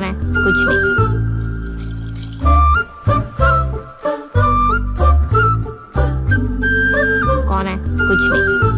कौन है, कुछ नहीं। कौन है, कुछ नहीं।